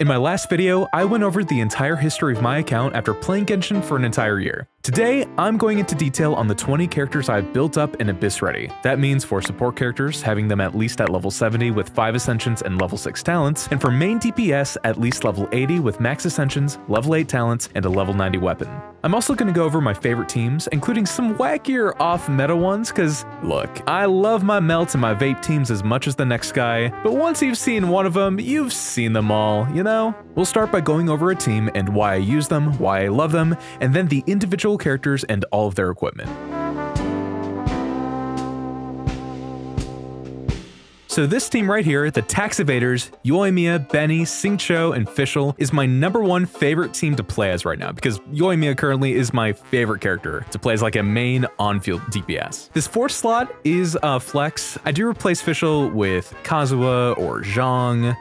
In my last video, I went over the entire history of my account after playing Genshin for an entire year. Today, I'm going into detail on the 20 characters I've built up in Abyss Ready. That means for support characters, having them at least at level 70 with 5 ascensions and level 6 talents, and for main DPS, at least level 80 with max ascensions, level 8 talents, and a level 90 weapon. I'm also going to go over my favorite teams, including some wackier off-meta ones, cause look, I love my melts and my vape teams as much as the next guy, but once you've seen one of them, you've seen them all, you know? We'll start by going over a team and why I use them, why I love them, and then the individual characters and all of their equipment. So this team right here, the Tax Evaders, Yoimiya, Benny, Xingqiu, and Fischl, is my #1 favorite team to play as right now, because Yoimiya currently is my favorite character to play as like a main on-field DPS. This 4th slot is Flex. I do replace Fischl with Kazuha or Jean,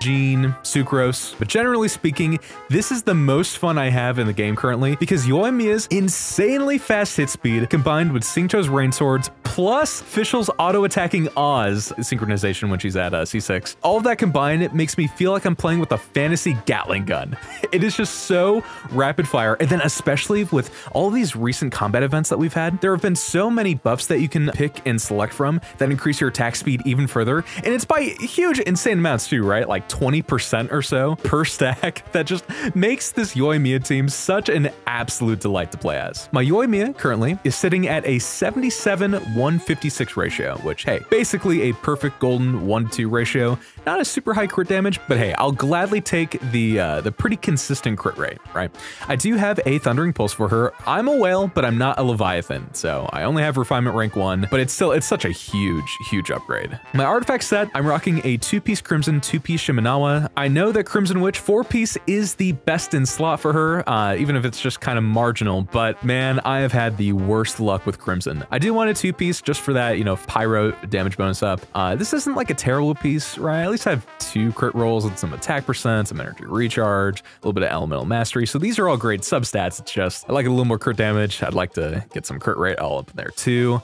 Sucrose, but generally speaking, this is the most fun I have in the game currently, because Yoimiya's insanely fast hit speed combined with Xingqiu's rain swords plus Fischl's auto-attacking Oz synchronization when she's at C6. All of that combined, it makes me feel like I'm playing with a fantasy Gatling gun. It is just so rapid fire, and then especially with all these recent combat events that we've had, there have been so many buffs that you can pick and select from that increase your attack speed even further, and it's by huge insane amounts too, right? Like 20% or so per stack. That just makes this Yoimiya team such an absolute delight to play as. My Yoimiya currently is sitting at a 77-156 ratio, which hey, basically a perfect golden 1-2 ratio. Not a super high crit damage, but hey, I'll gladly take the pretty consistent crit rate, right? I do have a Thundering Pulse for her. I'm a whale, but I'm not a Leviathan, so I only have Refinement rank 1, but it's such a huge upgrade. My artifact set, I'm rocking a 2-piece Crimson, 2-piece Shimenawa. I know that Crimson Witch 4-piece is the best in slot for her, even if it's just kind of marginal, but man, I have had the worst luck with Crimson. I do want a 2-piece just for that, you know, pyro damage bonus up. This isn't like a terrible piece, right? At least I have 2 crit rolls and some attack percent, some energy recharge, a little bit of elemental mastery. So these are all great substats. It's just, I like a little more crit damage. I'd like to get some crit rate all up in there too.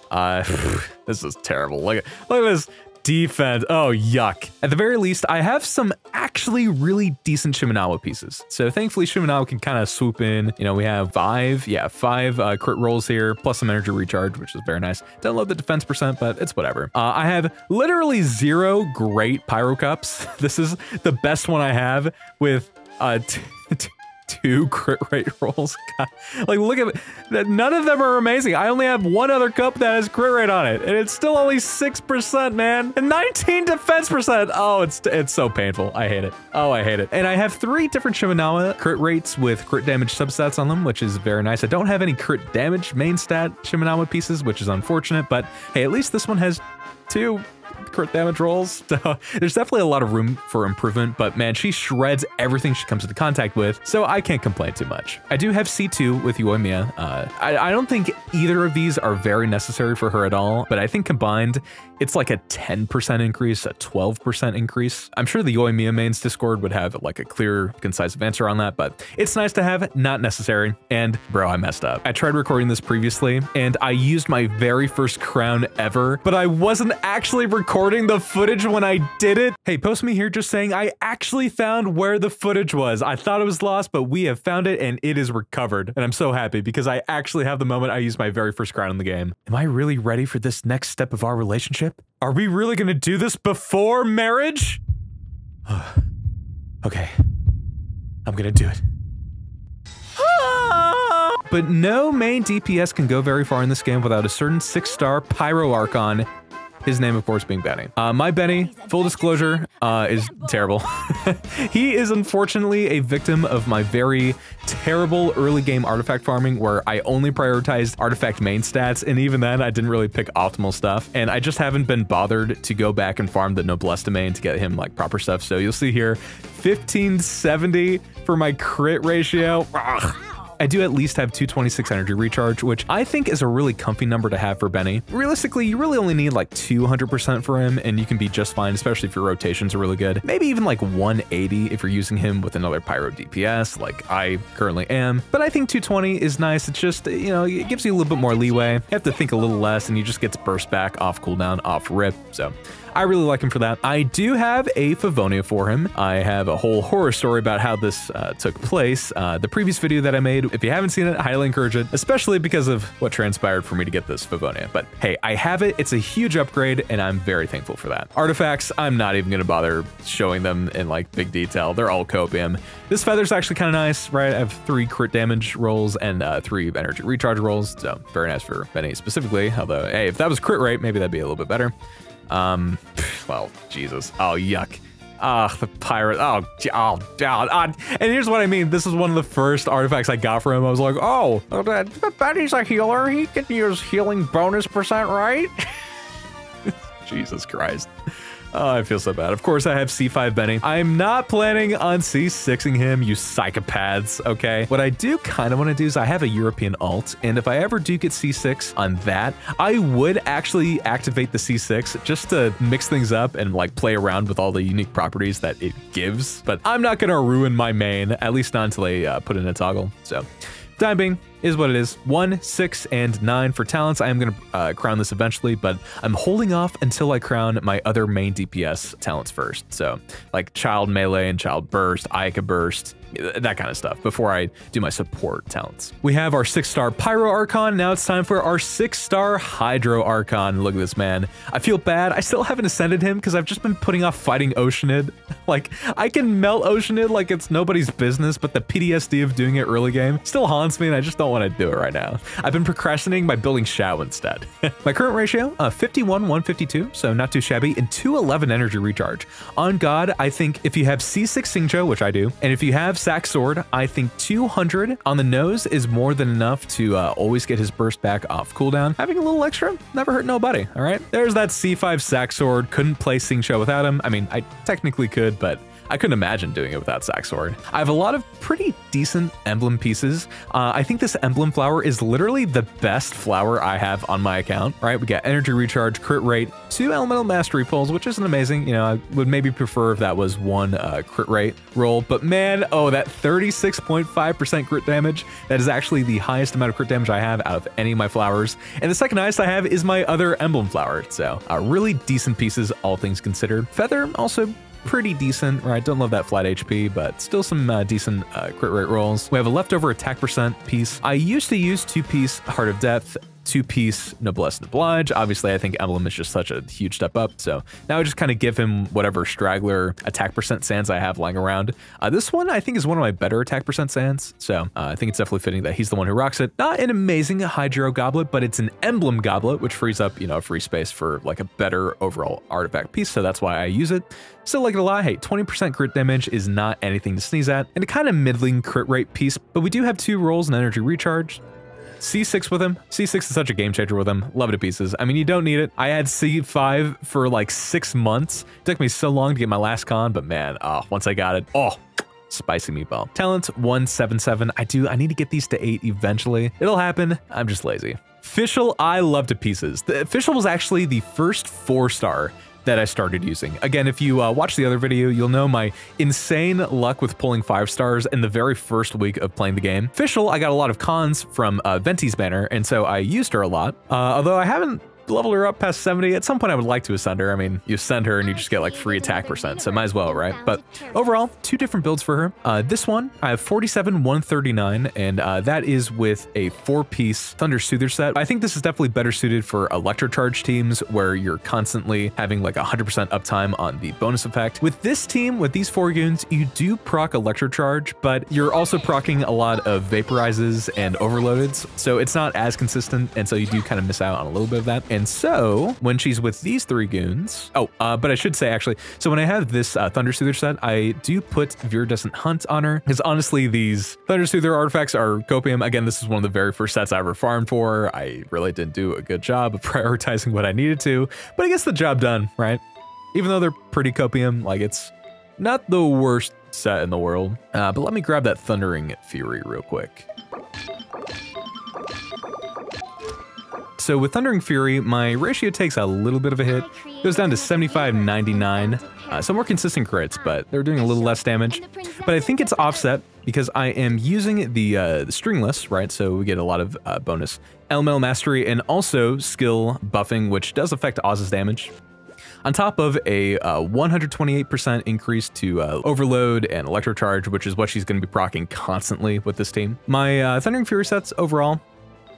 This is terrible. Look at this. Defense. Oh, yuck. At the very least, I have some actually really decent Shimenawa pieces. So thankfully, Shimenawa can kind of swoop in. You know, we have 5 crit rolls here, plus some energy recharge, which is very nice. Don't love the defense percent, but it's whatever. I have literally 0 great pyro cups. This is the best one I have with 2 crit rate rolls. God. Like, look at that. None of them are amazing. I only have 1 other cup that has crit rate on it, and it's still only 6%, man, and 19 defense percent. Oh, it's so painful. I hate it. Oh, I hate it. And I have 3 different Shimenawa crit rates with crit damage substats on them, which is very nice. I don't have any crit damage main stat Shimenawa pieces, which is unfortunate, but hey, at least this one has 2 crit damage rolls, so there's definitely a lot of room for improvement, but man, she shreds everything she comes into contact with, so I can't complain too much. I do have C2 with Yoimiya. I don't think either of these are very necessary for her at all, but I think combined, it's like a 10% increase, a 12% increase. I'm sure the Yoimiya mains Discord would have like a clear, concise answer on that, but it's nice to have, not necessary, and bro, I messed up. I tried recording this previously, and I used my very first crown ever, but I wasn't actually recording the footage when I did it. Hey, post me here just saying I actually found where the footage was. I thought it was lost, but we have found it and it is recovered. And I'm so happy because I actually have the moment I used my very first crown in the game. Am I really ready for this next step of our relationship? Are we really gonna do this before marriage? Okay, I'm gonna do it. But no main DPS can go very far in this game without a certain 6-star Pyro Archon. His name, of course, being Benny. My Benny, full disclosure, is terrible. He is unfortunately a victim of my very terrible early game artifact farming where I only prioritized artifact main stats, and even then I didn't really pick optimal stuff, and I just haven't been bothered to go back and farm the Noblesse domain to get him like proper stuff. So you'll see here, 1570 for my crit ratio. Ugh. I do at least have 226 energy recharge, which I think is a really comfy number to have for Benny. Realistically, you really only need like 200% for him, and you can be just fine, especially if your rotations are really good. Maybe even like 180 if you're using him with another Pyro DPS, like I currently am. But I think 220 is nice. It's just, you know, it gives you a little bit more leeway. You have to think a little less, and he just gets burst back off cooldown, off rip, so I really like him for that. I do have a Favonius for him. I have a whole horror story about how this took place. The previous video that I made, if you haven't seen it, I highly encourage it, especially because of what transpired for me to get this Favonius. But hey, I have it. It's a huge upgrade, and I'm very thankful for that. Artifacts, I'm not even going to bother showing them in like big detail. They're all copium. This feather's actually kind of nice, right? I have 3 crit damage rolls and 3 energy recharge rolls, so very nice for Benny specifically. Although, hey, if that was crit rate, maybe that'd be a little bit better. Well, Jesus. Oh, yuck. Ah, the pirate. Oh, God. And here's what I mean. This is one of the first artifacts I got from him. I was like, oh, Benny's a healer. He can use healing bonus %, right? Jesus Christ. Oh, I feel so bad. Of course, I have C5 Benny. I'm not planning on C6ing him, you psychopaths, okay? What I do kind of want to do is I have a European alt, and if I ever do get C6 on that, I would actually activate the C6 just to mix things up and like play around with all the unique properties that it gives. But I'm not going to ruin my main, at least not until I put in a toggle, so... Time being is what it is. 1, 6, and 9 for talents. I am going to crown this eventually, but I'm holding off until I crown my other main DPS talents first. So like Child Melee and Child Burst, Ayaka Burst, that kind of stuff before I do my support talents. We have our 6-star Pyro Archon. Now it's time for our 6-star Hydro Archon. Look at this man. I feel bad. I still haven't ascended him because I've just been putting off fighting Oceanid. Like, I can melt Oceanid like it's nobody's business, but the PTSD of doing it early game still haunts me and I just don't want to do it right now. I've been procrastinating by building Xiao instead. My current ratio, 51-152, so not too shabby, and 211 energy recharge. On God, I think if you have C6 Xingqiu, which I do, and if you have Sack Sword, I think 200 on the nose is more than enough to always get his burst back off cooldown. Having a little extra never hurt nobody, all right? There's that C5 Sack Sword. Couldn't play Xingqiu without him. I mean, I technically could, but I couldn't imagine doing it without Sack Sword. I have a lot of pretty decent emblem pieces. I think this emblem flower is literally the best flower I have on my account, right? We got energy recharge, crit rate, 2 elemental mastery pulls, which isn't amazing. You know, I would maybe prefer if that was 1 crit rate roll, but man, oh, that 36.5% crit damage. That is actually the highest amount of crit damage I have out of any of my flowers. And the second highest I have is my other emblem flower. So really decent pieces, all things considered. Feather also pretty decent, right? Don't love that flat HP, but still some decent crit rate rolls. We have a leftover attack % piece. I used to use 2-piece Heart of Depth, 2-piece Noblesse Oblige. Obviously, I think Emblem is just such a huge step up, so now I just kind of give him whatever straggler attack % sands I have lying around. This one, I think, is one of my better attack % sands, so I think it's definitely fitting that he's the one who rocks it. Not an amazing Hydro Goblet, but it's an Emblem Goblet, which frees up, you know, free space for, like, a better overall artifact piece, so that's why I use it. Still like it a lot. Hey, 20% crit damage is not anything to sneeze at, and a kind of middling crit rate piece, but we do have 2 rolls and energy recharge. C6 with him. C6 is such a game changer with him. Love it to pieces. I mean, you don't need it. I had C5 for like 6 months. It took me so long to get my last con, but man, once I got it, spicy meatball. Talents 177. I need to get these to 8 eventually. It'll happen. I'm just lazy. Fischl, I love to pieces. The Fischl was actually the first 4-star that I started using. Again, if you watch the other video, you'll know my insane luck with pulling 5-stars in the very first week of playing the game. Fischl, I got a lot of cons from Venti's banner, and so I used her a lot, although I haven't leveled her up past 70. At some point I would like to ascend her. I mean, you ascend her and you just get like free attack %, so might as well, right? But overall, 2 different builds for her. This one, I have 47-139, and that is with a 4-piece Thunder Soother set. I think this is definitely better suited for electrocharge teams where you're constantly having like 100% uptime on the bonus effect. With this team, with these 4 goons, you do proc electrocharge, but you're also procking a lot of vaporizes and overloadeds, so it's not as consistent, and so you do kind of miss out on a little bit of that. And so when she's with these 3 goons, but I should say actually, so when I have this Thunder Soother set, I do put Viridescent Hunt on her because honestly, these Thunder Soother artifacts are copium. Again, this is one of the very first sets I ever farmed for. I really didn't do a good job of prioritizing what I needed to, but I guess the job done, right? Even though they're pretty copium, like it's not the worst set in the world, but let me grab that Thundering Fury real quick. So with Thundering Fury, my ratio takes a little bit of a hit. Goes down to 75-99. Some more consistent crits, but they're doing a little less damage. But I think it's offset because I am using the Stringless, right? So we get a lot of bonus elemental mastery and also skill buffing, which does affect Oz's damage. on top of a 128% increase to Overload and Electrocharge, which is what she's going to be proccing constantly with this team. My Thundering Fury sets overall,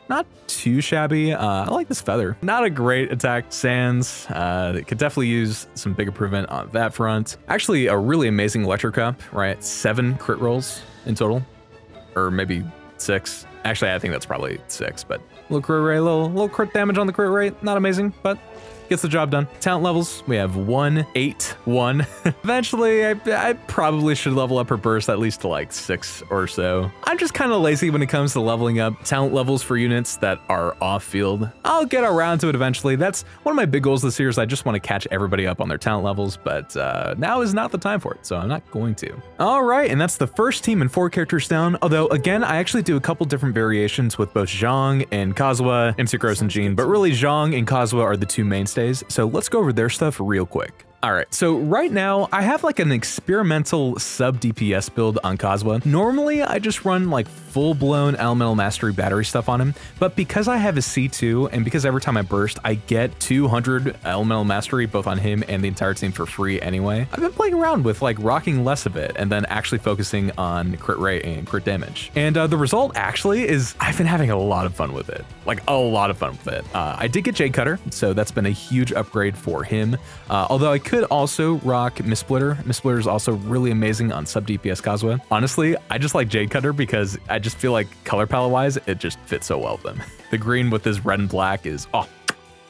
not too shabby. I like this Feather. Not a great attack, Sands. It could definitely use some big improvement on that front. Actually, a really amazing Electrocup, right? 7 crit rolls in total, or maybe 6. Actually, I think that's probably 6, but little crit rate, little crit damage on the crit rate. Not amazing, but gets the job done. Talent levels, we have 1, 8, 1. Eventually, I probably should level up her burst at least to like 6 or so. I'm just kind of lazy when it comes to leveling up talent levels for units that are off field. I'll get around to it eventually. That's one of my big goals this year, is I just want to catch everybody up on their talent levels, but now is not the time for it, so I'm not going to. All right, and that's the first team and 4 characters down. Although again, I actually do a couple different variations with both Zhang and Kazuha, Sucrose and Jean, but really Zhang and Kazuha are the two mainstays. So let's go over their stuff real quick. All right, so right now I have like an experimental sub DPS build on Kazuha. Normally I just run like full-blown elemental mastery battery stuff on him, but because I have a C2 and because every time I burst I get 200 elemental mastery both on him and the entire team for free anyway, I've been playing around with like rocking less of it and then actually focusing on crit rate and crit damage. And the result actually is I've been having a lot of fun with it, like a lot of fun with it. I did get Jade Cutter, so that's been a huge upgrade for him, although I could also rock Mistsplitter. Mistsplitter is also really amazing on sub DPS Kazuha. Honestly, I just like Jade Cutter because I just feel like color palette wise, it just fits so well with them. The green with this red and black is, oh,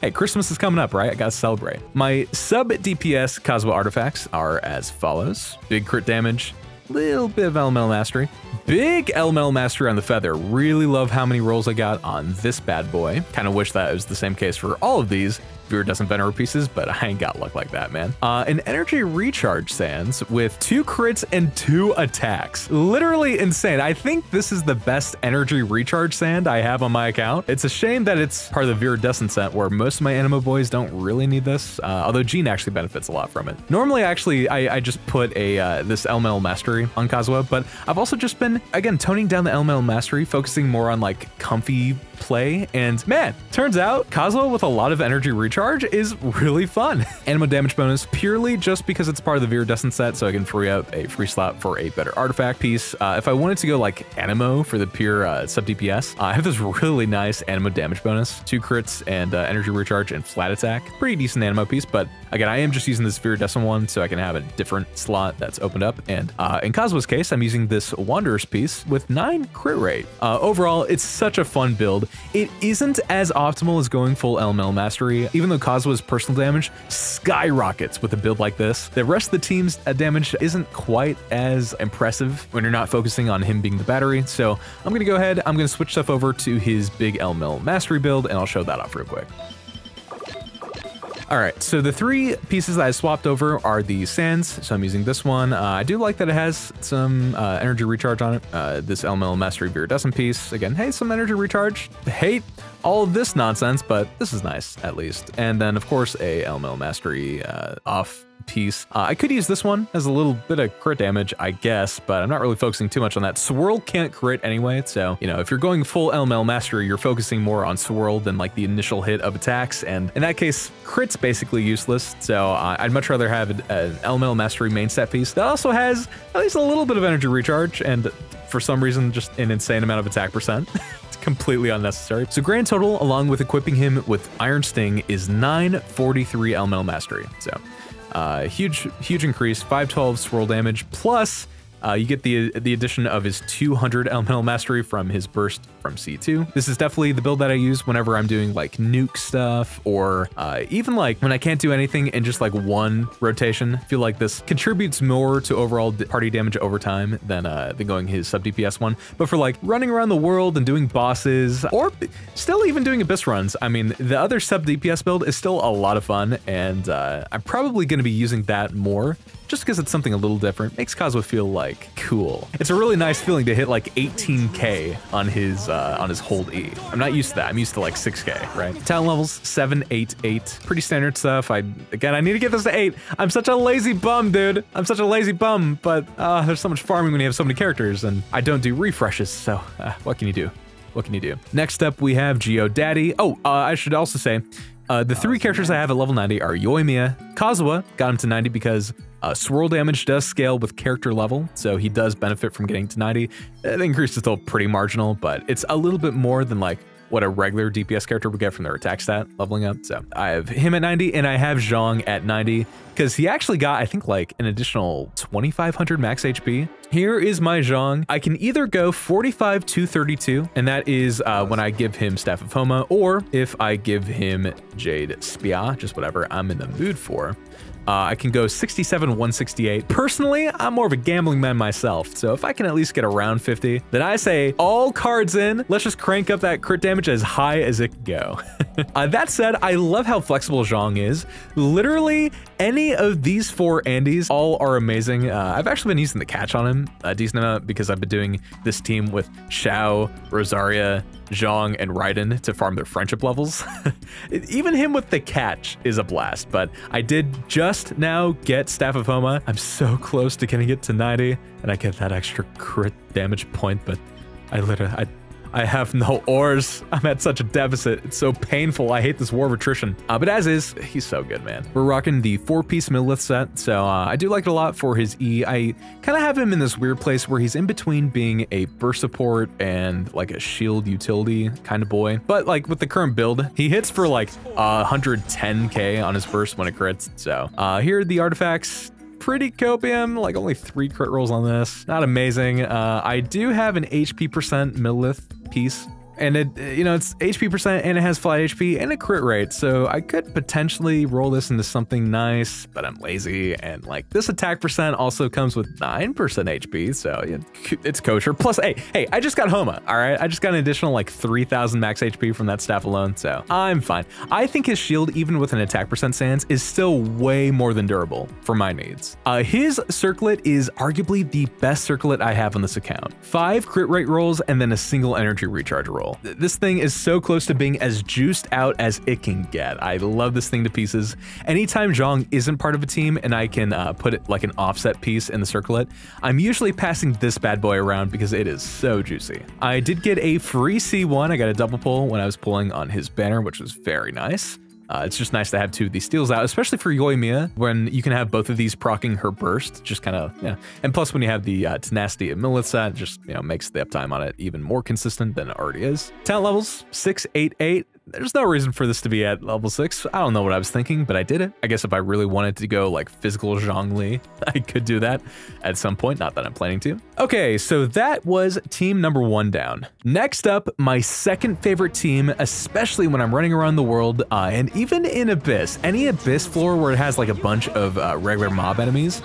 hey, Christmas is coming up, right? I gotta celebrate. My sub DPS Kazuha artifacts are as follows: big crit damage, little bit of elemental mastery, big elemental mastery on the Feather. Really love how many rolls I got on this bad boy. Kind of wish that it was the same case for all of these viewer doesn't venerate pieces, but I ain't got luck like that, man. An energy recharge Sands with 2 crits and 2 attacks. Literally insane. I think this is the best energy recharge Sand I have on my account. It's a shame that it's part of the viridescent set where most of my animo boys don't really need this, although Jean actually benefits a lot from it. Normally, actually, I just put a this elemental mastery on Kazuha, but I've also just been, again, toning down the elemental mastery, focusing more on like comfy play, and man, turns out Kazuha with a lot of energy recharge is really fun. Animo damage bonus purely just because it's part of the viridescent set, so I can free up a free slot for a better artifact piece. If I wanted to go like animo for the pure sub DPS, I have this really nice animo damage bonus, 2 crits and energy recharge and flat attack. Pretty decent animo piece, but again, I am just using this viridescent one so I can have a different slot that's opened up. And in Kazuha's case, I'm using this Wanderer's piece with 9 crit rate. Overall, it's such a fun build. It isn't as optimal as going full elemental mastery, even though Kazuha's personal damage skyrockets with a build like this. The rest of the team's damage isn't quite as impressive when you're not focusing on him being the battery, so I'm gonna go ahead, I'm gonna switch stuff over to his big elemental mastery build, and I'll show that off real quick. All right, so the 3 pieces that I swapped over are the Sands, so I'm using this one. I do like that it has some energy recharge on it. This elemental mastery viridescent piece, again, hey, some energy recharge. Hate all of this nonsense, but this is nice at least. And then, of course, a elemental mastery off piece. I could use this one as a little bit of crit damage, I guess, but I'm not really focusing too much on that. Swirl can't crit anyway, so, you know, if you're going full elemental mastery, you're focusing more on swirl than like the initial hit of attacks, and in that case, crit's basically useless, so I'd much rather have an elemental mastery main stat piece that also has at least a little bit of energy recharge, and for some reason, just an insane amount of attack percent. It's completely unnecessary. So grand total, along with equipping him with Iron Sting, is 943 elemental mastery, so huge increase, 512 swirl damage, plus you get the addition of his 200 elemental mastery from his burst from C2. This is definitely the build that I use whenever I'm doing like nuke stuff, or even like when I can't do anything in just like one rotation. I feel like this contributes more to overall party damage over time than going his sub DPS one. But for like running around the world and doing bosses, or still even doing abyss runs, I mean, the other sub DPS build is still a lot of fun, and I'm probably going to be using that more, just because it's something a little different. Makes Kazuha feel like cool. It's a really nice feeling to hit like 18k on his hold E. I'm not used to that. I'm used to like 6k, right? Talent levels 7, 8, 8. Pretty standard stuff. Again, I need to get this to 8. I'm such a lazy bum, dude. I'm such a lazy bum. But there's so much farming when you have so many characters, and I don't do refreshes. So what can you do? What can you do? Next up, we have Geo Daddy. Oh, I should also say, The three characters I have at level 90 are Yoimiya. Kazuha got him to 90 because swirl damage does scale with character level, so he does benefit from getting to 90. The increase is still pretty marginal, but it's a little bit more than like what a regular DPS character would get from their attack stat leveling up. So I have him at 90, and I have Jean at 90 because he actually got, I think, like an additional 2,500 max HP. Here is my Jean. I can either go 45-232, and that is when I give him Staff of Homa, or if I give him Jade Spia, just whatever I'm in the mood for. I can go 67-168. Personally, I'm more of a gambling man myself, so if I can at least get around 50, then I say all cards in. Let's just crank up that crit damage as high as it can go. That said, I love how flexible Zhang is. Literally any of these four Andes all are amazing. I've actually been using the catch on him a decent amount because I've been doing this team with Xiao, Rosaria, Zhang, and Raiden to farm their friendship levels. Even him with the catch is a blast, but I did just now get Staff of Homa. I'm so close to getting it to 90, and I get that extra crit damage point, but I literally, I have no ores. I'm at such a deficit. It's so painful. I hate this war of attrition. But as is, he's so good, man. We're rocking the 4-piece Millith set, so I do like it a lot for his E. I kind of have him in this weird place where he's in between being a burst support and like a shield utility kind of boy. But like with the current build, he hits for like 110k on his burst when it crits. So here are the artifacts. Pretty copium, like only 3 crit rolls on this. Not amazing. I do have an HP percent Millith piece, and it, you know, it's HP percent and it has flat HP and a crit rate, so I could potentially roll this into something nice, but I'm lazy, and like this attack percent also comes with 9% HP, so it's kosher. Plus, hey, I just got Homa, all right? I just got an additional like 3,000 max HP from that staff alone, so I'm fine. I think his shield, even with an attack percent sans, is still way more than durable for my needs. His circlet is arguably the best circlet I have on this account. 5 crit rate rolls and then a single energy recharge roll. This thing is so close to being as juiced out as it can get. I love this thing to pieces. Anytime Zhang isn't part of a team and I can put it like an offset piece in the circlet, I'm usually passing this bad boy around because it is so juicy. I did get a free C1. I got a double pull when I was pulling on his banner, which was very nice. It's just nice to have 2 of these steals out, especially for Yoimiya, when you can have both of these proccing her burst, just kind of, yeah. And plus when you have the tenacity of Millith, just, you know, makes the uptime on it even more consistent than it already is. Talent levels, 6, 8, 8. There's no reason for this to be at level 6. I don't know what I was thinking, but I did it. I guess if I really wanted to go like physical Zhongli, I could do that at some point. Not that I'm planning to. Okay, so that was team number 1 down. Next up, my second favorite team, especially when I'm running around the world, and even in Abyss. Any Abyss floor where it has like a bunch of regular mob enemies,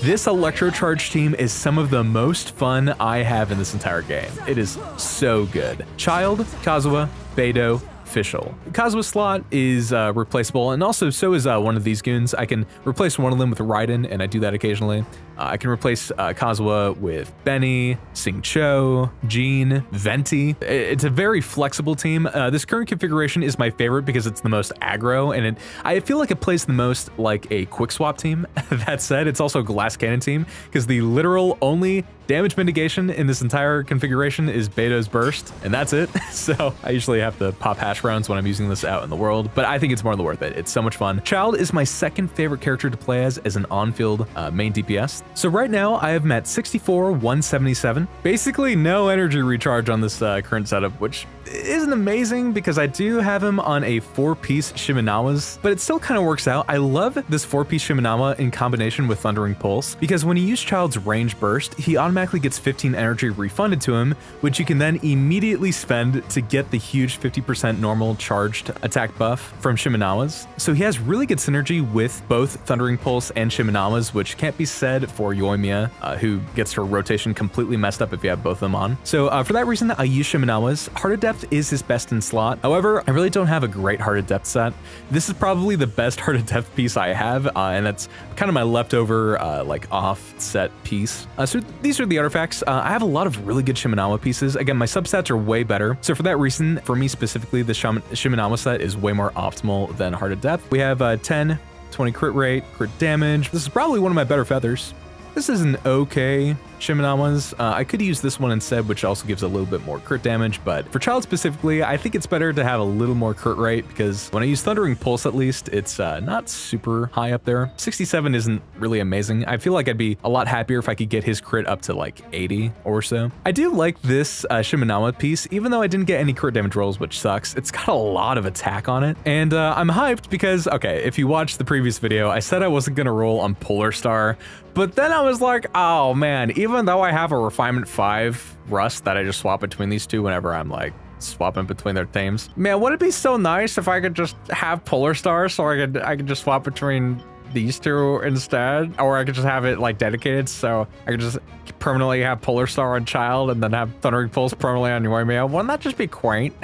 this Electrocharge team is some of the most fun I have in this entire game. It is so good. Childe, Kazuha, Beidou, Fischl. Kazuha's slot is replaceable, and also so is one of these goons. I can replace one of them with Raiden, and I do that occasionally. I can replace Kazuha with Benny, Xingqiu, Jean, Venti. It's a very flexible team. This current configuration is my favorite because it's the most aggro, and I feel like it plays the most like a quick swap team. That said, it's also a glass cannon team because the literal only damage mitigation in this entire configuration is Beidou's burst, and that's it. So I usually have to pop hash rounds when I'm using this out in the world, but I think it's more than worth it. It's so much fun. Childe is my second favorite character to play as an on-field main DPS. So right now I have met 64-177. Basically no energy recharge on this current setup, which isn't amazing because I do have him on a 4-piece Shimenawa's, but it still kind of works out. I love this 4-piece Shimenawa in combination with Thundering Pulse because when you use Childe's range burst, he automatically gets 15 energy refunded to him, which you can then immediately spend to get the huge 50% normal charged attack buff from Shimenawa's. So he has really good synergy with both Thundering Pulse and Shimenawa's, which can't be said for Yoimiya, who gets her rotation completely messed up if you have both of them on. So for that reason, I use Shimenawa's. Heart of Depth is his best in slot. However, I really don't have a great Heart of Depth set. This is probably the best Heart of Depth piece I have, and that's kind of my leftover like offset piece. So these are the artifacts. I have a lot of really good Shimenawa pieces. Again, my substats are way better. So for that reason, for me specifically, the Shimenawa set is way more optimal than Heart of Depth. We have 10, 20 crit rate, crit damage. This is probably one of my better feathers. This is an okay Shimenawa's. I could use this one instead, which also gives a little bit more crit damage, but for Child specifically, I think it's better to have a little more crit rate, because when I use Thundering Pulse at least, it's not super high up there. 67 isn't really amazing. I feel like I'd be a lot happier if I could get his crit up to like 80 or so. I do like this Shimenawa piece, even though I didn't get any crit damage rolls, which sucks. It's got a lot of attack on it, and I'm hyped because, okay, if you watched the previous video, I said I wasn't gonna roll on Polar Star, but then I was like, oh man, even though I have a Refinement 5 Rust that I just swap between these two whenever I'm like swapping between their teams, man, would it be so nice if I could just have Polar Star so I could just swap between these two instead, or I could just have it like dedicated so I could just permanently have Polar Star on Child and then have Thundering Pulse permanently on Yoimiya. Wouldn't that just be quaint?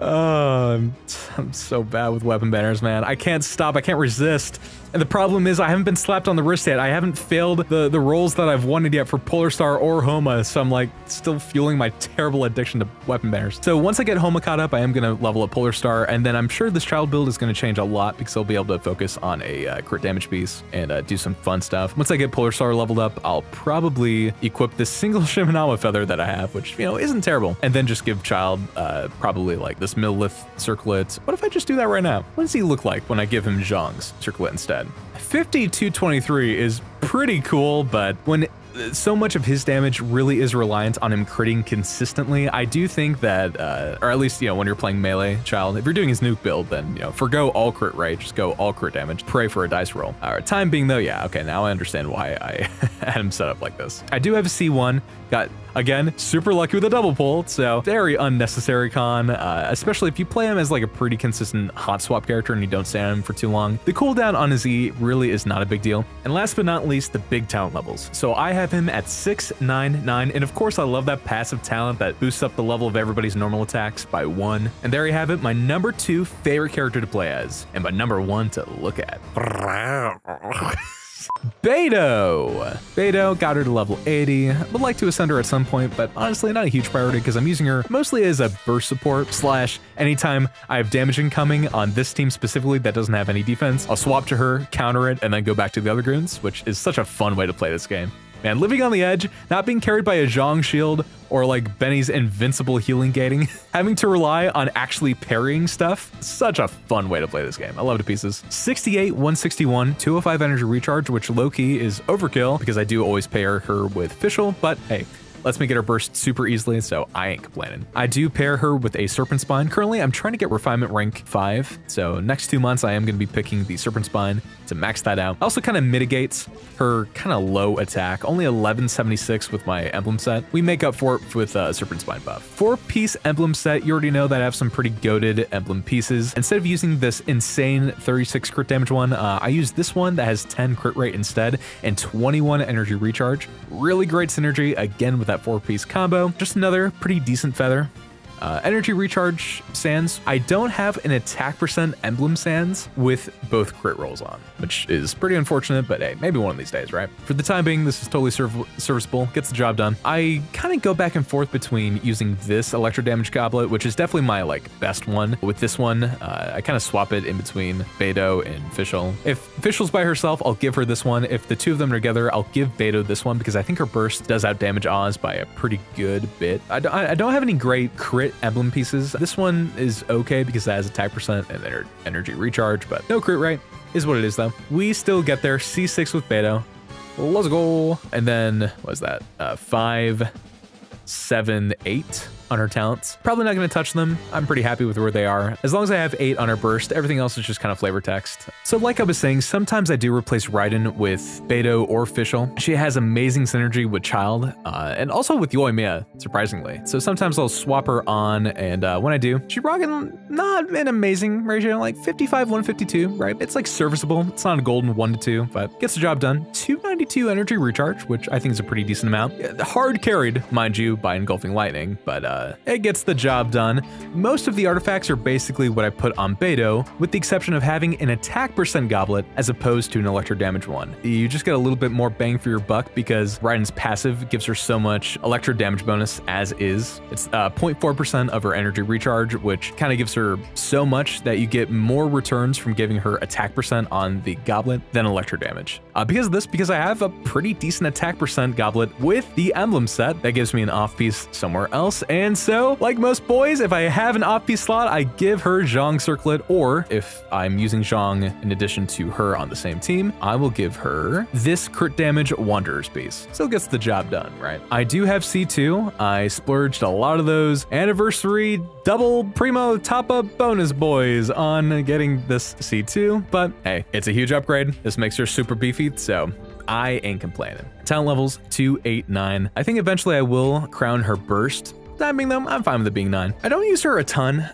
I'm so bad with weapon banners, man. I can't stop. I can't resist. And the problem is I haven't been slapped on the wrist yet. I haven't failed the rolls that I've wanted yet for Polar Star or Homa, so I'm like still fueling my terrible addiction to weapon banners. So once I get Homa caught up, I am going to level up Polar Star, and then I'm sure this Child build is going to change a lot because I'll be able to focus on a crit damage piece and do some fun stuff. Once I get Polar Star leveled up, I'll probably equip this single Shimenawa feather that I have, which, you know, isn't terrible, and then just give Child probably like this Millilith circlet. What if I just do that right now? What does he look like when I give him Zhong's circlet instead? 5223 is pretty cool, but when so much of his damage really is reliant on him critting consistently, I do think that, or at least, you know, when you're playing melee Child, if you're doing his nuke build, then, you know, forgo all crit rate, just go all crit damage, pray for a dice roll. All right, time being though, yeah, okay, now I understand why I had him set up like this. I do have a C1, got, again, super lucky with a double pull, so very unnecessary con, especially if you play him as like a pretty consistent hot swap character and you don't stand him for too long. The cooldown on his E really is not a big deal. And last but not least, the big talent levels. So I have him at 699, and of course I love that passive talent that boosts up the level of everybody's normal attacks by 1. And there you have it, my number 2 favorite character to play as, and my number 1 to look at. Beidou! Beidou got her to level 80. Would like to ascend her at some point, but honestly not a huge priority because I'm using her mostly as a burst support slash anytime I have damage incoming on this team specifically that doesn't have any defense. I'll swap to her, counter it, and then go back to the other goons, which is such a fun way to play this game. Man, living on the edge, not being carried by a Jean shield or like Benny's invincible healing gating, having to rely on actually parrying stuff, such a fun way to play this game. I love it to pieces. 68, 161, 205 energy recharge, which low-key is overkill because I do always pair her with Fischl, but hey, lets me get her burst super easily, so I ain't complaining. I do pair her with a Serpent Spine. Currently, I'm trying to get Refinement rank 5, so next 2 months I am going to be picking the Serpent Spine to max that out. Also kind of mitigates her kind of low attack, only 1176 with my Emblem set. We make up for it with a Serpent Spine buff. 4-piece Emblem set, you already know that I have some pretty goated Emblem pieces. Instead of using this insane 36 crit damage one, I use this one that has 10 crit rate instead and 21 energy recharge. Really great synergy, again, with that 4-piece combo. Just another pretty decent feather. Energy recharge sands. I don't have an attack percent emblem sands with both crit rolls on, which is pretty unfortunate, but hey, maybe one of these days, right? For the time being, this is totally serviceable, gets the job done. I kind of go back and forth between using this electro damage goblet, which is definitely my like best one. With this one, I kind of swap it in between Beidou and Fischl. If Fischl's by herself, I'll give her this one. If the two of them are together, I'll give Beidou this one because I think her burst does out damage Oz by a pretty good bit. I don't have any great crit emblem pieces. This one is okay because that has attack percent and energy recharge, but no crit rate is what it is though. We still get there. C6 with Beidou. Let's go. And then what's that? 5, 7, 8 on her talents. Probably not going to touch them. I'm pretty happy with where they are. As long as I have 8 on her burst, everything else is just kind of flavor text. So like I was saying, sometimes I do replace Raiden with Beidou or Fischl. She has amazing synergy with Child, and also with Yoimiya, surprisingly. So sometimes I'll swap her on, and when I do, she's rocking not an amazing ratio, like 55, 152, right? It's like serviceable. It's not a golden 1-2, but gets the job done. 292 energy recharge, which I think is a pretty decent amount. Hard carried, mind you, by engulfing lightning, but It gets the job done. Most of the artifacts are basically what I put on Beidou, with the exception of having an attack percent goblet as opposed to an electro damage one. You just get a little bit more bang for your buck because Raiden's passive gives her so much electro damage bonus as is. It's 0.4% of her energy recharge, which kind of gives her so much that you get more returns from giving her attack percent on the goblet than electro damage. Because of this, because I have a pretty decent attack percent goblet with the emblem set, that gives me an off piece somewhere else. And so, like most boys, if I have an off piece slot, I give her Zhang Circlet, or if I'm using Zhang in addition to her on the same team, I will give her this crit damage Wanderer's piece. Still gets the job done, right? I do have C2. I splurged a lot of those anniversary double primo top up bonus boys on getting this C2, but hey, it's a huge upgrade. This makes her super beefy, so I ain't complaining. Talent levels 2, 8, 9. I think eventually I will crown her burst. That being them, I'm fine with it being 9. I don't use her a ton.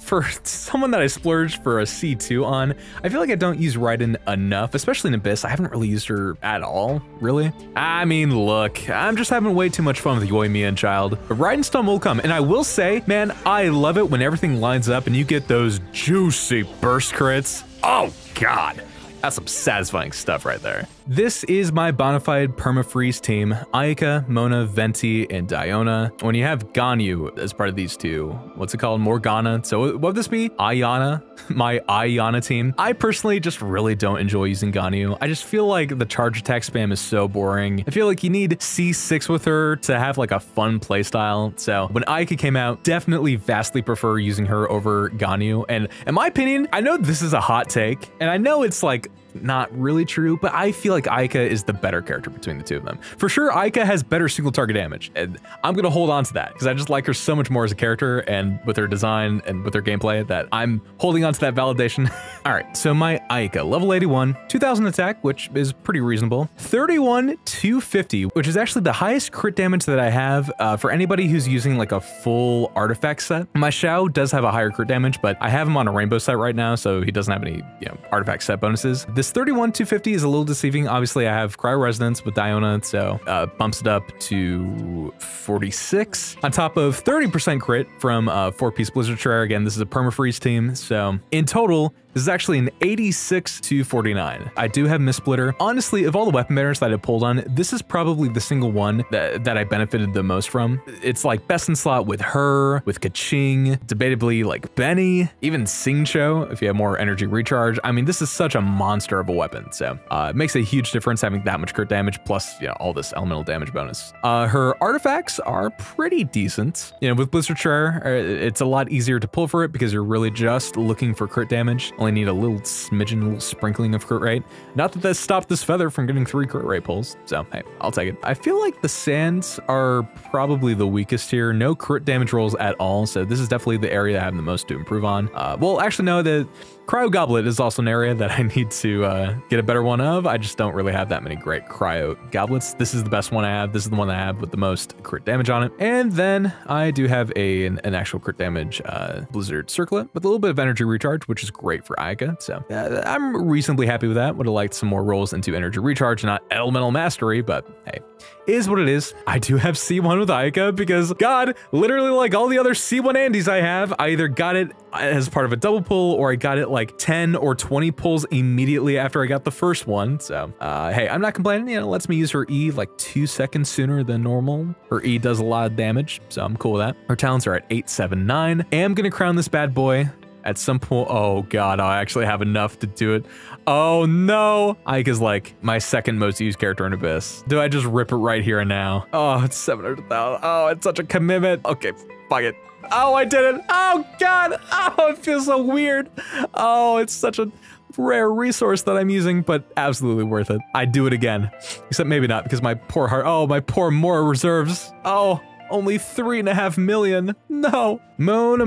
For someone that I splurged for a C2 on, I feel like I don't use Raiden enough, especially in Abyss. I haven't really used her at all, really. I mean, look, I'm just having way too much fun with Yoimiya and Childe. But Raiden stun will come, and I will say, man, I love it when everything lines up and you get those juicy burst crits. Oh, God. That's some satisfying stuff right there. This is my bonafide permafreeze team. Ayaka, Mona, Venti, and Diona. When you have Ganyu as part of these two, what's it called? Morgana. So what would this be? Ayana, my Ayana team. I personally just really don't enjoy using Ganyu. I just feel like the charge attack spam is so boring. I feel like you need C6 with her to have like a fun playstyle. So when Ayaka came out, definitely vastly prefer using her over Ganyu. And in my opinion, I know this is a hot take, and I know it's like not really true, but I feel like Ayaka is the better character between the two of them. For sure, Ayaka has better single target damage, and I'm gonna hold on to that because I just like her so much more as a character and with her design and with her gameplay that I'm holding on to that validation. All right, so my Ayaka, level 81, 2000 attack, which is pretty reasonable, 31,250, which is actually the highest crit damage that I have for anybody who's using like a full artifact set. My Xiao does have a higher crit damage, but I have him on a rainbow set right now, so he doesn't have any artifact set bonuses. This 31,250 is a little deceiving. Obviously, I have Cryo Resonance with Diona, so bumps it up to 46. On top of 30% crit from 4-piece Blizzard Trayer. Again, this is a permafreeze team, so in total, this is actually an 86,249. I do have Mistsplitter. Honestly, of all the weapon banners that I pulled on, this is probably the single one that I benefited the most from. It's like best in slot with her, with Keqing, debatably like Benny, even Xingqiu if you have more energy recharge. I mean, this is such a monster of a weapon, so it makes a huge difference having that much crit damage plus all this elemental damage bonus. Her artifacts are pretty decent. With Blizzard Trayer, it's a lot easier to pull for it because you're really just looking for crit damage. Only need a little smidgen, a little sprinkling of crit rate. Not that that stopped this feather from getting 3 crit rate pulls, so hey, I'll take it. I feel like the sands are probably the weakest here. No crit damage rolls at all, so this is definitely the area I have the most to improve on. Well, actually, no, the Cryo Goblet is also an area that I need to get a better one of. I just don't really have that many great Cryo Goblets. This is the best one I have. This is the one I have with the most crit damage on it. And then I do have an actual crit damage Blizzard Circlet with a little bit of energy recharge, which is great for Ayaka. So I'm reasonably happy with that. Would have liked some more rolls into energy recharge, not elemental mastery, but hey, is what it is. I do have C1 with Ayaka because, God, literally like all the other C1 Andes I have, I either got it as part of a double pull or I got it like 10 or 20 pulls immediately after I got the first one. So, hey, I'm not complaining. It lets me use her E like 2 seconds sooner than normal. Her E does a lot of damage, so I'm cool with that. Her talents are at 8, 7, 9. I am gonna crown this bad boy at some point. Oh God, I actually have enough to do it. Oh no. Ike is like my second most used character in Abyss. Do I just rip it right here and now? Oh, it's 700,000. Oh, it's such a commitment. Okay, fuck it. Oh, I did it. Oh God. Oh, it feels so weird. Oh, it's such a rare resource that I'm using, but absolutely worth it. I'd do it again, except maybe not because my poor heart. Oh, my poor Mora reserves. Oh, only 3.5 million. No. Mona.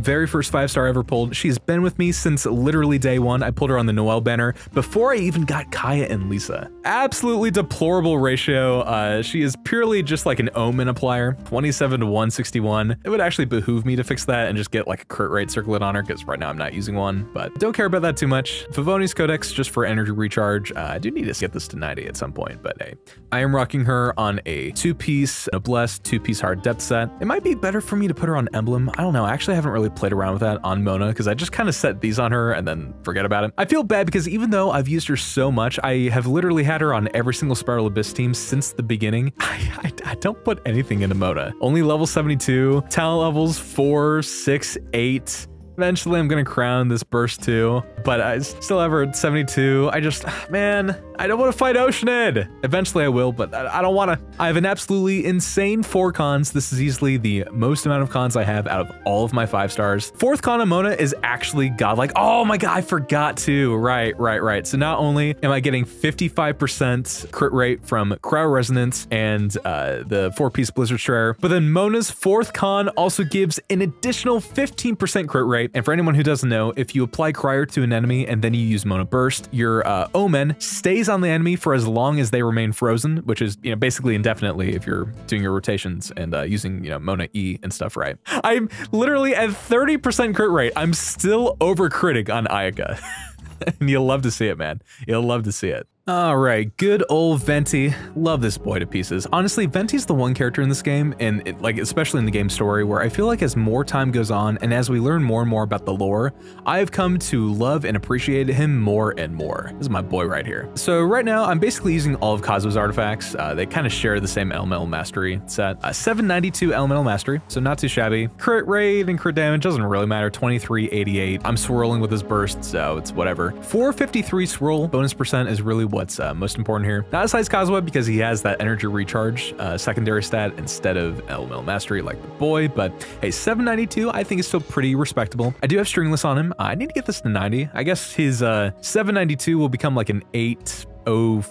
Very first 5-star ever pulled. She's been with me since literally day one. I pulled her on the Noelle banner before I even got Kaya and Lisa. Absolutely deplorable ratio. She is purely just like an omen applier. 27 to 161. It would actually behoove me to fix that and just get like a crit rate circlet on her because right now I'm not using one, but don't care about that too much. Favonius Codex just for energy recharge. I do need to get this to 90 at some point, but hey. I am rocking her on a two-piece Noblesse, two-piece hard depth set. It might be better for me to put her on Emblem. I don't know. I actually haven't really played around with that on Mona because I just kind of set these on her and then forget about it. I feel bad because even though I've used her so much, I have literally had her on every single Spiral Abyss team since the beginning. I don't put anything into Mona. Only level 72, talent levels 4, 6, 8. Eventually I'm gonna crown this burst too, but I still have her at 72. I just, man, I don't want to fight Oceanid. Eventually I will, but I don't want to. I have an absolutely insane 4 cons. This is easily the most amount of cons I have out of all of my 5 stars. Fourth con of Mona is actually godlike. Oh my God, I forgot to. Right. So not only am I getting 55% crit rate from Cryo Resonance and the 4-piece Blizzard Strayer, but then Mona's fourth con also gives an additional 15% crit rate. And for anyone who doesn't know, if you apply Cryer to an enemy and then you use Mona Burst, your Omen stays on the enemy for as long as they remain frozen, which is, you know, basically indefinitely if you're doing your rotations and using, you know, Mona E and stuff, right? I'm literally at 30% crit rate. I'm still over critting on Ayaka. And you'll love to see it, man. You'll love to see it. All right, good old Venti. Love this boy to pieces. Honestly, Venti's the one character in this game, and like especially in the game story, where I feel like as more time goes on and as we learn more and more about the lore, I've come to love and appreciate him more and more. This is my boy right here. So right now, I'm basically using all of Kazuha's artifacts. They kind of share the same Elemental Mastery set. 792 Elemental Mastery, so not too shabby. Crit rate and crit damage doesn't really matter. 2388. I'm swirling with his burst, so it's whatever. 453 swirl bonus percent is really what what's most important here. Not as high as Kazuha because he has that energy recharge secondary stat instead of Elemental Mastery like the boy, but hey, 792 I think is still pretty respectable. I do have Stringless on him. I need to get this to 90. I guess his 792 will become like an 807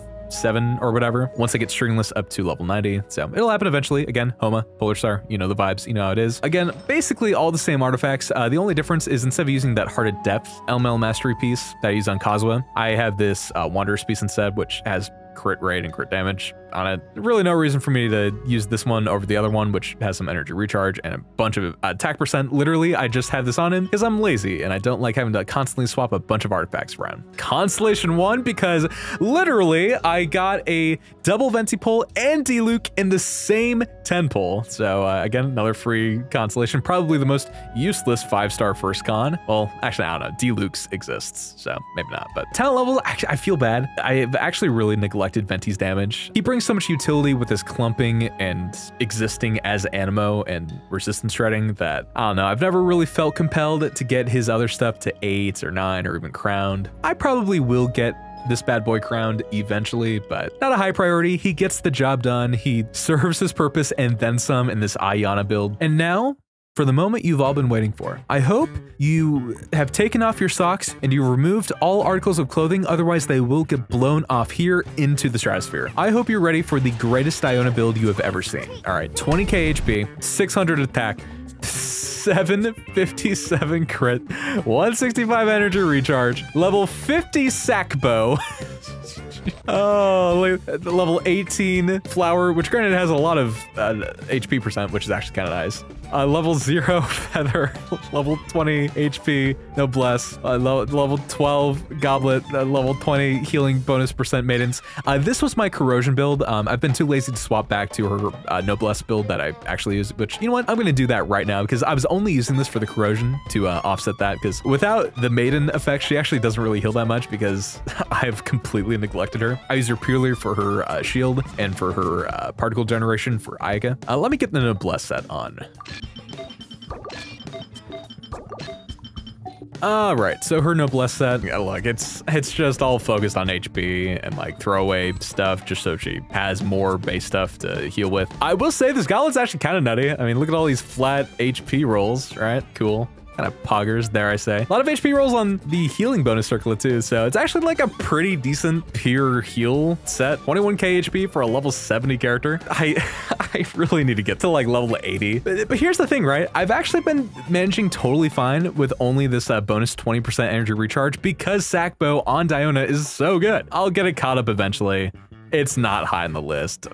or whatever once I get Stringless up to level 90, so it'll happen eventually. Again, Homa, Polar Star, you know the vibes, you know how it is. Again, basically all the same artifacts. The only difference is instead of using that Heart of Depth Elemental Mastery piece that I use on Kazuha, I have this Wanderer's piece instead, which has crit rate and crit damage on it. Really no reason for me to use this one over the other one, which has some energy recharge and a bunch of attack percent. Literally, I just have this on him because I'm lazy and I don't like having to constantly swap a bunch of artifacts around. Constellation 1, because literally I got a double Venti pull and Diluc in the same 10 pull. So again, another free constellation, probably the most useless 5-star first con. Well, actually, I don't know. Diluc's exists, so maybe not, but talent level, actually, I feel bad. I've actually really neglected Venti's damage. He brings so much utility with his clumping and existing as animo and resistance shredding that I don't know, I've never really felt compelled to get his other stuff to 8 or 9 or even crowned. I probably will get this bad boy crowned eventually, but not a high priority. He gets the job done. He serves his purpose and then some in this Ayana build. And now for the moment you've all been waiting for. I hope you have taken off your socks and you removed all articles of clothing, otherwise they will get blown off here into the stratosphere. I hope you're ready for the greatest Diona build you have ever seen. All right, 20k HP, 600 attack, 757 crit, 165 energy recharge, level 50 sack bow. Oh, level 18 flower, which granted has a lot of HP percent, which is actually kind of nice. Level 0 feather, level 20 HP, Noblesse, level 12 goblet, level 20 healing bonus percent maidens. This was my corrosion build. I've been too lazy to swap back to her Noblesse build that I actually use, which, you know what, I'm going to do that right now because I was only using this for the corrosion to offset that, because without the maiden effect, she actually doesn't really heal that much because I've completely neglected her. I use her purely for her shield and for her particle generation for Ayaka. Let me get the Noblesse set on. All right, so her Noblesse set, look, it's just all focused on HP and like throwaway stuff just so she has more base stuff to heal with. I will say this goblet's actually kind of nutty. I mean, look at all these flat HP rolls, right? Cool. Kind of poggers, dare I say. A lot of HP rolls on the healing bonus circlet too, so it's actually like a pretty decent pure heal set. 21k HP for a level 70 character. I I really need to get to like level 80. But here's the thing, right? I've actually been managing totally fine with only this bonus 20% energy recharge because Sackbow on Diona is so good. I'll get it caught up eventually. It's not high on the list.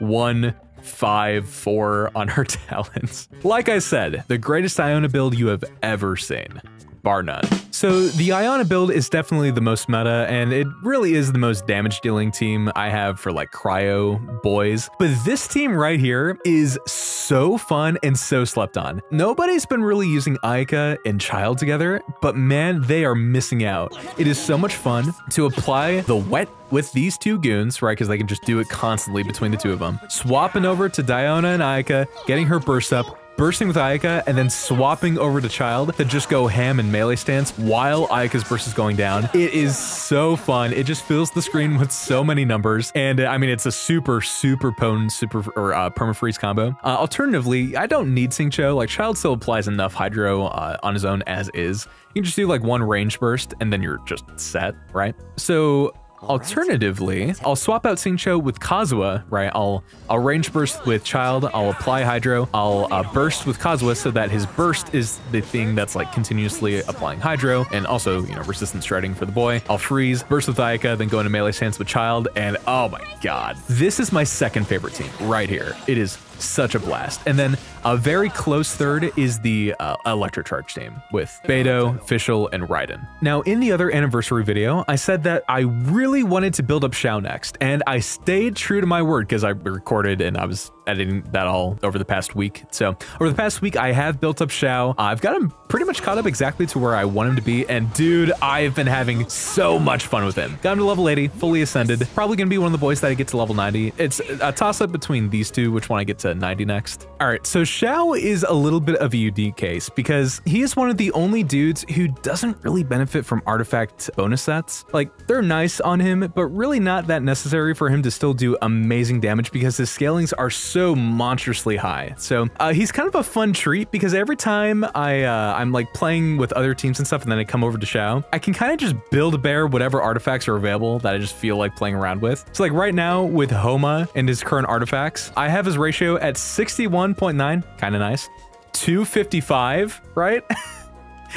1, 5, 4 on her talents. Like I said, the greatest Diona build you have ever seen. Bar none. So the Iona build is definitely the most meta, and it really is the most damage dealing team I have for like cryo boys. But this team right here is so fun and so slept on. Nobody's been really using Ayaka and Childe together, but man, they are missing out. It is so much fun to apply the wet with these two goons, right? Because they can just do it constantly between the two of them. Swapping over to Diona and Ayaka, getting her burst up, bursting with Ayaka, and then swapping over to Childe to just go ham and melee stance while Ayaka's burst is going down. It is so fun. It just fills the screen with so many numbers. And I mean, it's a super, super potent permafreeze combo. Alternatively, I don't need Xingqiu. Like, Childe still applies enough Hydro on his own as is. You can just do like one range burst and then you're just set, right? So alternatively, I'll swap out Xingqiu with Kazuha, right? I'll range burst with Childe, I'll apply Hydro, I'll burst with Kazuha so that his burst is the thing that's like continuously applying Hydro and also, you know, resistance shredding for the boy. I'll freeze, burst with Ayaka, then go into melee stance with Childe, and oh my god, this is my second favorite team right here. It is such a blast. And then a very close third is the Electrocharge team with Beidou, Fischl, and Raiden. Now, in the other anniversary video, I said that I really wanted to build up Xiao next, and I stayed true to my word because I recorded and I was editing that all over the past week. So over the past week, I have built up Xiao. I've got him pretty much caught up exactly to where I want him to be. And dude, I've been having so much fun with him. Got him to level 80, fully ascended. Probably gonna be one of the boys that I get to level 90. It's a toss up between these two, which one I get to 90 next. All right, so Xiao is a little bit of a unique case because he is one of the only dudes who doesn't really benefit from artifact bonus sets. Like, they're nice on him, but really not that necessary for him to still do amazing damage because his scalings are so monstrously high. So he's kind of a fun treat because every time I'm like playing with other teams and stuff and then I come over to Xiao, I can kind of just build bear whatever artifacts are available that I just feel like playing around with. So like right now with Homa and his current artifacts, I have his ratio at 61.9, kind of nice, 255, right?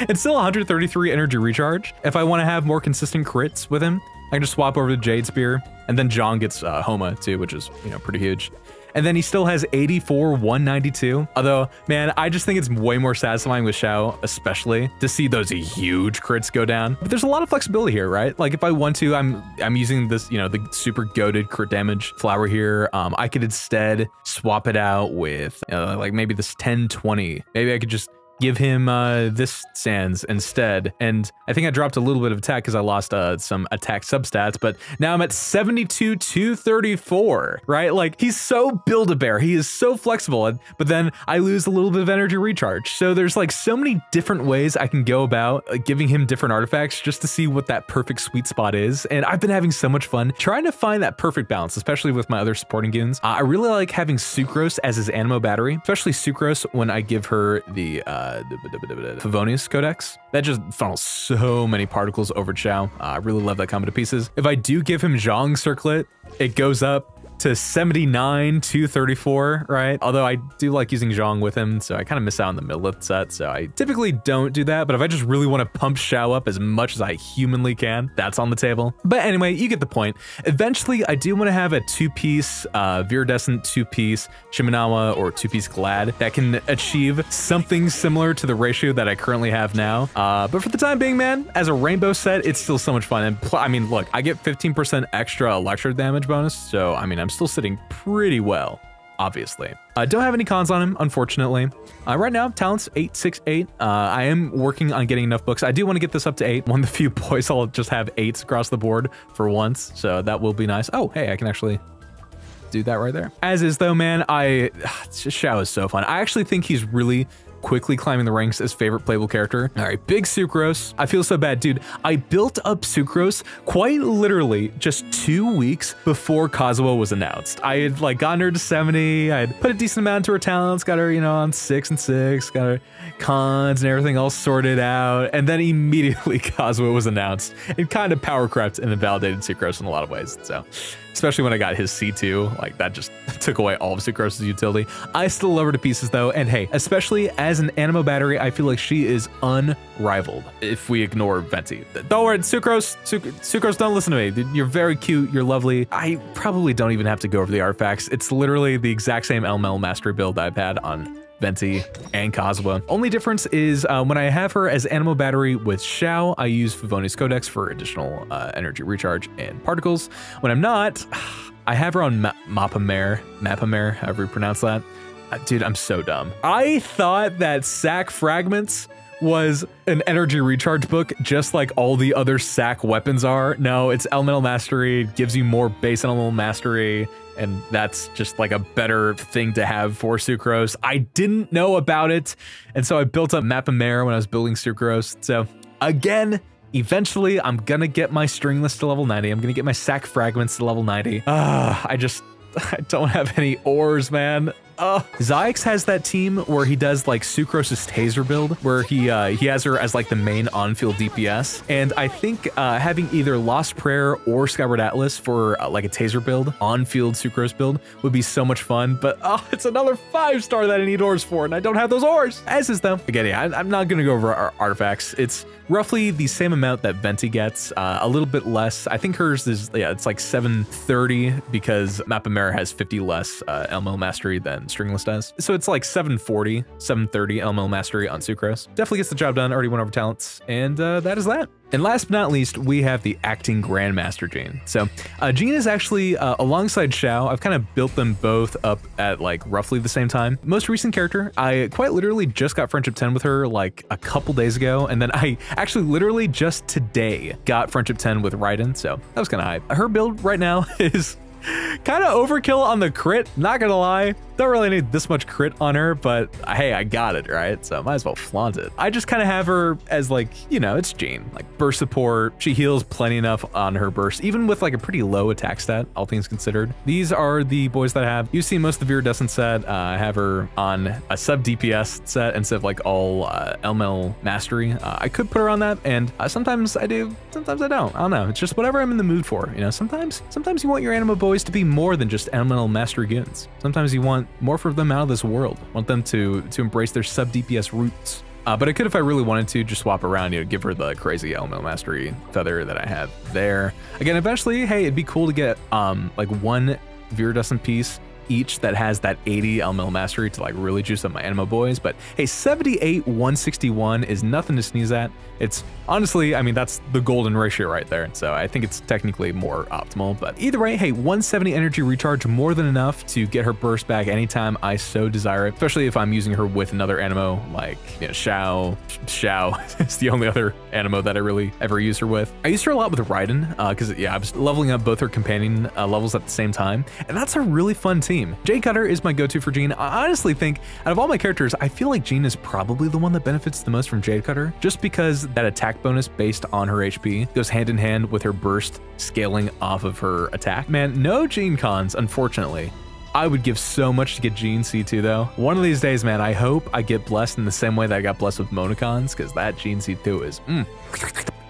It's still 133 energy recharge. If I want to have more consistent crits with him, I can just swap over to Jade Spear, and then Jean gets Homa too, which is, you know, pretty huge. And then he still has 84, 192. Although, man, I just think it's way more satisfying with Xiao, especially to see those huge crits go down. But there's a lot of flexibility here, right? Like if I want to, I'm using this, you know, the super goated crit damage flower here. I could instead swap it out with like maybe this 10-20. Maybe I could just give him this Sans instead. And I think I dropped a little bit of attack because I lost some attack substats, but now I'm at 72, 234, right? Like, he's so Build-A-Bear. He is so flexible, but then I lose a little bit of energy recharge. So there's like so many different ways I can go about giving him different artifacts just to see what that perfect sweet spot is. And I've been having so much fun trying to find that perfect balance, especially with my other supporting goons. I really like having Sucrose as his animo battery, especially Sucrose when I give her the Favonius Codex. That just funnels so many particles over Xiao. I really love that combo to pieces. If I do give him Zhong Circlet, it goes up to 79, 234, right? Although I do like using Zhong with him, so I kind of miss out on the middle of the set, so I typically don't do that, but if I just really want to pump Xiao up as much as I humanly can, that's on the table. But anyway, you get the point. Eventually, I do want to have a two-piece Viridescent, two-piece Shimenawa, or two-piece Glad that can achieve something similar to the ratio that I currently have now. But for the time being, man, as a rainbow set, it's still so much fun. And I mean, look, I get 15% extra electro damage bonus, so I mean, I'm still sitting pretty well, obviously. I don't have any cons on him, unfortunately. Right now, talents 8, 6, 8. I am working on getting enough books. I do want to get this up to 8. One of the few boys I'll just have 8s across the board for once, so that will be nice. Oh, hey, I can actually do that right there. As is though, man, Xiao is so fun. I actually think he's really quickly climbing the ranks as favorite playable character. All right, big Sucrose. I feel so bad, dude. I built up Sucrose quite literally just 2 weeks before Kazuha was announced. I had like gotten her to 70. I had put a decent amount into her talents, got her, you know, on 6 and 6, got her cons and everything all sorted out. And then immediately Kazuha was announced. It kind of power crept and invalidated Sucrose in a lot of ways. So especially when I got his C2. Like, that just took away all of Sucrose's utility. I still love her to pieces, though, and hey, especially as an Animo battery, I feel like she is unrivaled if we ignore Venti. Don't worry, Sucrose, don't listen to me. You're very cute, you're lovely. I probably don't even have to go over the artifacts. It's literally the exact same LML mastery build I've had on Venti and Kazuha. Only difference is when I have her as Animo Battery with Xiao, I use Favonius Codex for additional energy recharge and particles. When I'm not, I have her on Mapamare, however you pronounce that. Dude, I'm so dumb. I thought that Sac Fragments was an energy recharge book, just like all the other Sac weapons are. No, it's Elemental Mastery, gives you more base Elemental Mastery, and that's just like a better thing to have for Sucrose. I didn't know about it, and so I built up Mapamare when I was building Sucrose. So again, eventually I'm gonna get my Stringless to level 90. I'm gonna get my Sac Fragments to level 90. I don't have any ores, man. Zyx has that team where he does like Sucrose's Taser build, where he has her as like the main on-field DPS, and I think having either Lost Prayer or Skyward Atlas for like a Taser build, on-field Sucrose build, would be so much fun. But it's another 5-star that I need ores for, and I don't have those ores. As is though. Again, yeah, I'm not gonna go over our artifacts. It's roughly the same amount that Venti gets, a little bit less. I think hers is, yeah, it's like 730 because Mapamare has 50 less LML mastery than Stringless does. So it's like 740, 730 LML mastery on Sucrose. Definitely gets the job done. Already went over talents, and that is that. And last but not least, we have the Acting Grandmaster Jean. So Jean is actually alongside Xiao. I've kind of built them both up at like roughly the same time. Most recent character, I quite literally just got Friendship 10 with her like a couple days ago. And then I actually literally just today got Friendship 10 with Raiden. So that was kind of hype. Her build right now is kind of overkill on the crit, not gonna lie. Don't really need this much crit on her, but hey, I got it, right? So might as well flaunt it. I just kind of have her as like, you know, it's Jean. Like burst support, she heals plenty enough on her burst, even with like a pretty low attack stat, all things considered. These are the boys that I have. You've seen most of the Viridescent set. I have her on a sub DPS set instead of like all LML mastery. I could put her on that, and sometimes I do, sometimes I don't. I don't know, it's just whatever I'm in the mood for, you know? Sometimes you want your animo boys to be more than just elemental mastery goons. Sometimes you want more for them out of this world. Want them to embrace their sub DPS roots. But I could, if I really wanted to, just swap around, you know, give her the crazy elemental mastery feather that I have there. Again, eventually, hey, it'd be cool to get like one Viridescent piece each that has that 80 elemental mastery to like really juice up my animo boys. But hey, 78 161 is nothing to sneeze at. It's honestly, I mean, that's the golden ratio right there, so I think it's technically more optimal. But either way, hey, 170 energy recharge, more than enough to get her burst back anytime I so desire it, especially if I'm using her with another animo, like, you know, Xiao is the only other animo that I really ever use her with. I used her a lot with Raiden because yeah, I was leveling up both her companion levels at the same time, and that's a really fun team. Jade Cutter is my go-to for Jean. I honestly think out of all my characters, I feel like Jean is probably the one that benefits the most from Jade Cutter, just because that attack bonus based on her HP goes hand in hand with her burst scaling off of her attack. Man, no Jean cons, unfortunately. I would give so much to get Jean C2 though. One of these days, man, I hope I get blessed in the same way that I got blessed with Mona cons, because that Jean C2 is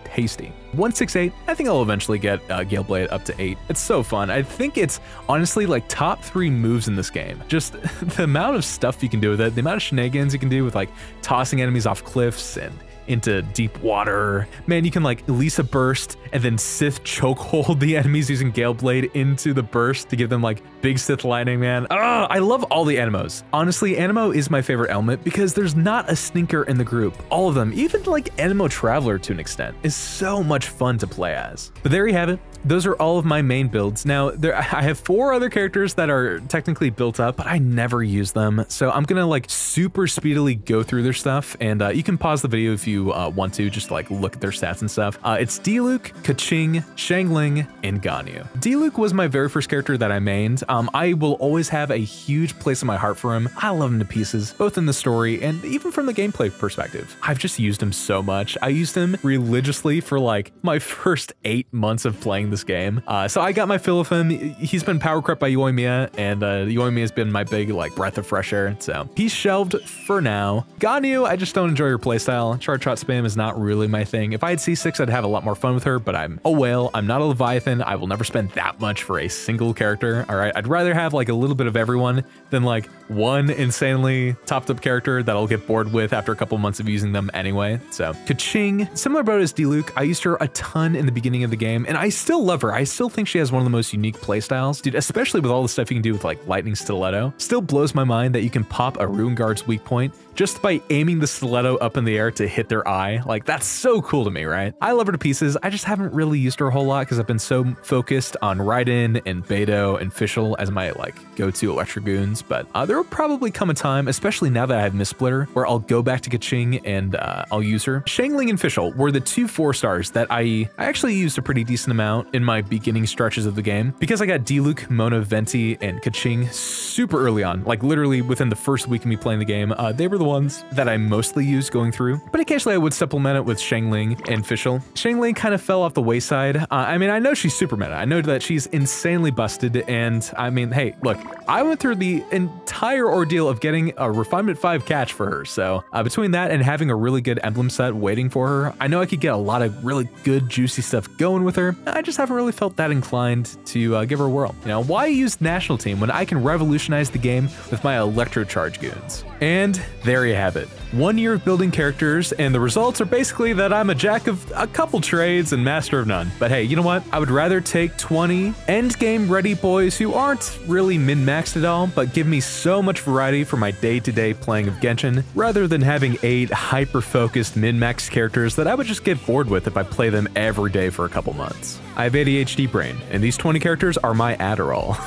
tasty. 168, I think I'll eventually get Galeblade up to 8. It's so fun. I think it's honestly like top 3 moves in this game. Just the amount of stuff you can do with it, the amount of shenanigans you can do with like tossing enemies off cliffs and into deep water. Man, you can like Elisa burst and then Sith chokehold the enemies using Galeblade into the burst to give them like big Sith lightning, man. I love all the animos. Honestly, animo is my favorite element because there's not a stinker in the group. All of them, even like Animo Traveler to an extent, is so much fun to play as. But there you have it. Those are all of my main builds. Now, I have 4 other characters that are technically built up, but I never use them. So I'm gonna like super speedily go through their stuff, and you can pause the video if you want to, just like look at their stats and stuff. It's Diluc, Keqing, Shangling, and Ganyu. Diluc was my very first character that I mained. I will always have a huge place in my heart for him. I love him to pieces, both in the story and even from the gameplay perspective. I've just used him so much. I used him religiously for like my first 8 months of playing this game. So I got my fill of him. He's been power crept by Yoimiya, and Yoimiya's been my big, like, breath of fresh air, so he's shelved for now. Ganyu, I just don't enjoy her playstyle. Char-Trot spam is not really my thing. If I had C6, I'd have a lot more fun with her, but I'm a whale. I'm not a Leviathan. I will never spend that much for a single character, all right? I'd rather have, like, a little bit of everyone than, like, one insanely topped-up character that I'll get bored with after a couple months of using them anyway, so. Keqing, similar boat as Diluc. I used her a ton in the beginning of the game, and I still love her. I still think she has one of the most unique playstyles, dude, especially with all the stuff you can do with, like, Lightning Stiletto. Still blows my mind that you can pop a Rune Guard's weak point just by aiming the stiletto up in the air to hit their eye. Like, that's so cool to me, right? I love her to pieces. I just haven't really used her a whole lot because I've been so focused on Raiden and Beidou and Fischl as my, like, go-to electric goons, but there will probably come a time, especially now that I have Mistsplitter, where I'll go back to Keqing and I'll use her. Shangling and Fischl were the two 4-stars that I actually used a pretty decent amount in my beginning stretches of the game because I got Diluc, Mona, Venti, and Keqing super early on, like literally within the first week of me playing the game. They were the ones that I mostly used going through, but occasionally I would supplement it with Shangling and Fischl. Shangling kind of fell off the wayside. I mean, I know she's super meta. I know that she's insanely busted, and I mean, hey, look, I went through the entire ordeal of getting a Refinement 5 catch for her, so between that and having a really good emblem set waiting for her, I know I could get a lot of really good juicy stuff going with her. I just haven't really felt that inclined to give her a whirl. You know, why use National Team when I can revolutionize the game with my Electrocharge goons? And there you have it. 1 year of building characters, and the results are basically that I'm a jack of a couple trades and master of none. But hey, you know what? I would rather take 20 endgame ready boys who aren't really min-maxed at all, but give me so much variety for my day-to-day playing of Genshin, rather than having 8 hyper-focused min-maxed characters that I would just get bored with if I play them every day for a couple months. I have ADHD brain, and these 20 characters are my Adderall.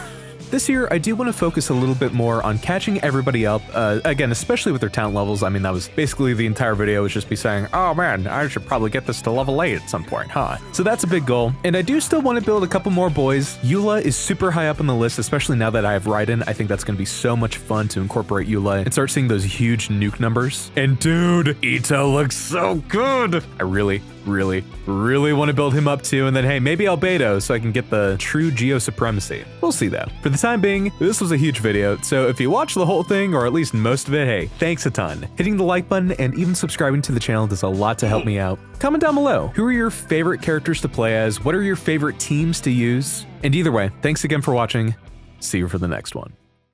This year, I do want to focus a little bit more on catching everybody up, again, especially with their talent levels. I mean, that was basically the entire video was just me saying, oh man, I should probably get this to level 8 at some point, huh? So that's a big goal, and I do still want to build a couple more boys. Eula is super high up on the list, especially now that I have Raiden. I think that's going to be so much fun to incorporate Eula and start seeing those huge nuke numbers. And dude, Ito looks so good! I really want to build him up too, and then hey, maybe Albedo so I can get the true Geo Supremacy. We'll see though. For the time being, this was a huge video, so if you watch the whole thing, or at least most of it, hey, thanks a ton. Hitting the like button and even subscribing to the channel does a lot to help me out. Comment down below, who are your favorite characters to play as? What are your favorite teams to use? And either way, thanks again for watching. See you for the next one.